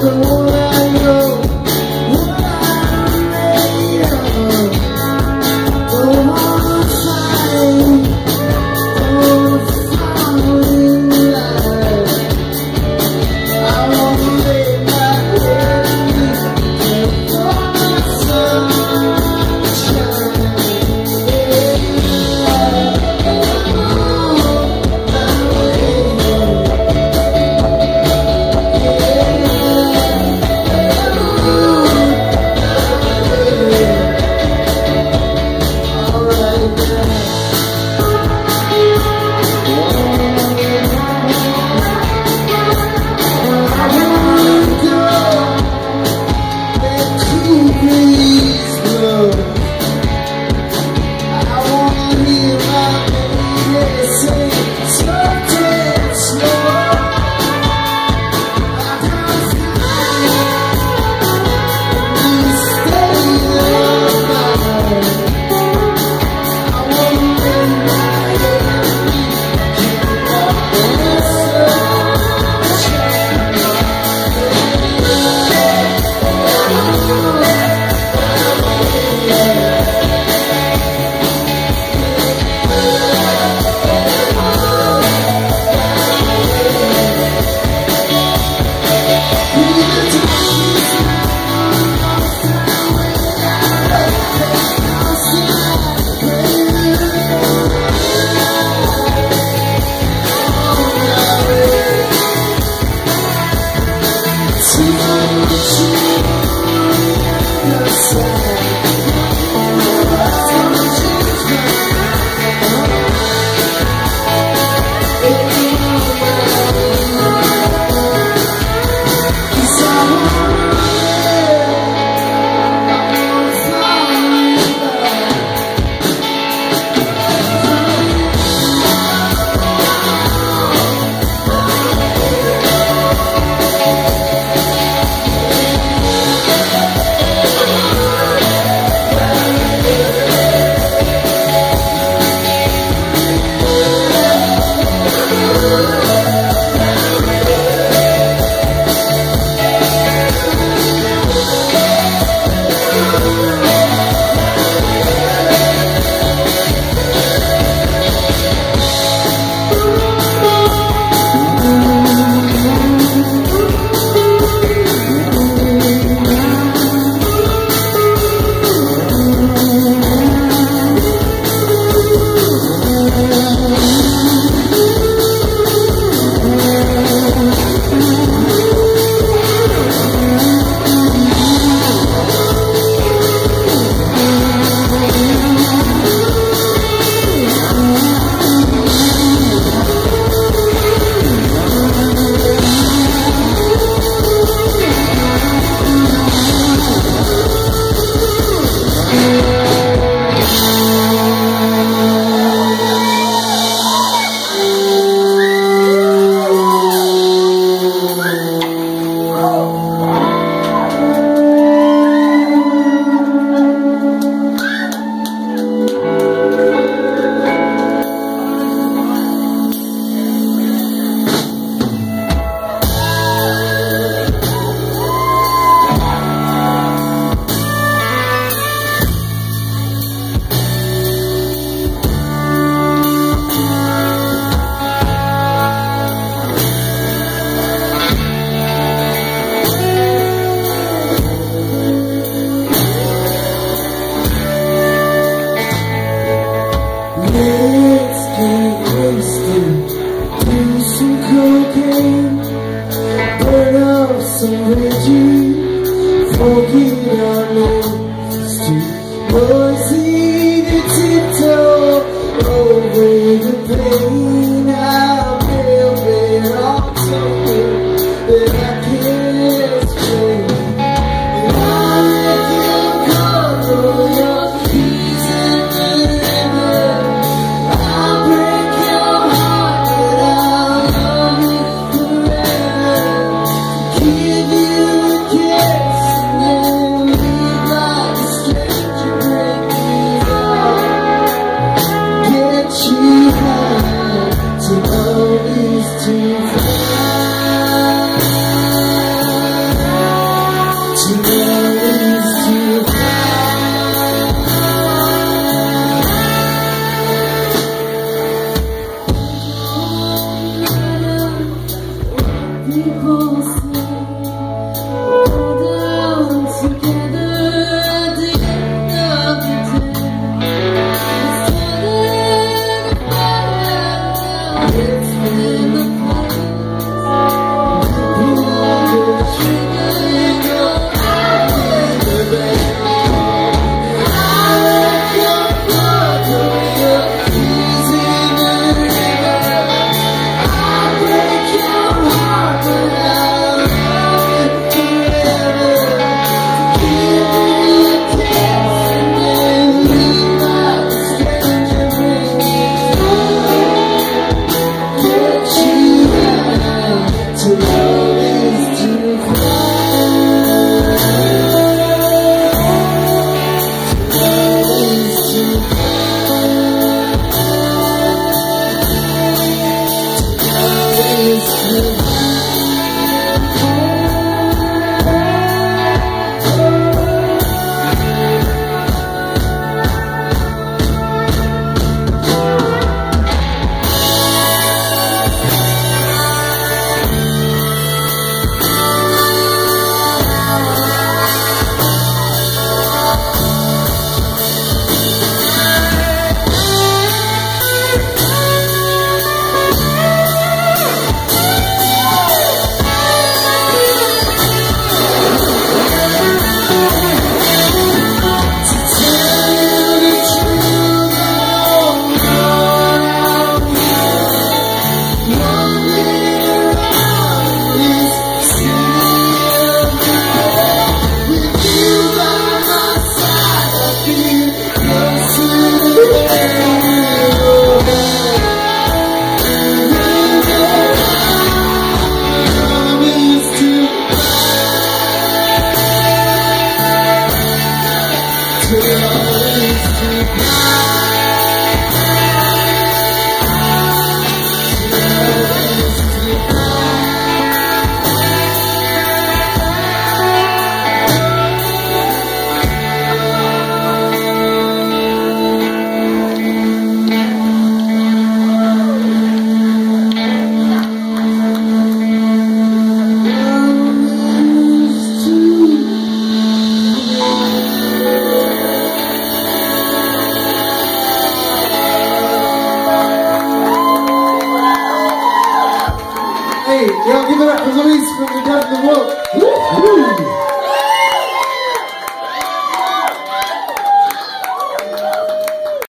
To know is to fly. Hey, y'all give it up for Luis from the Deaf and the Woke.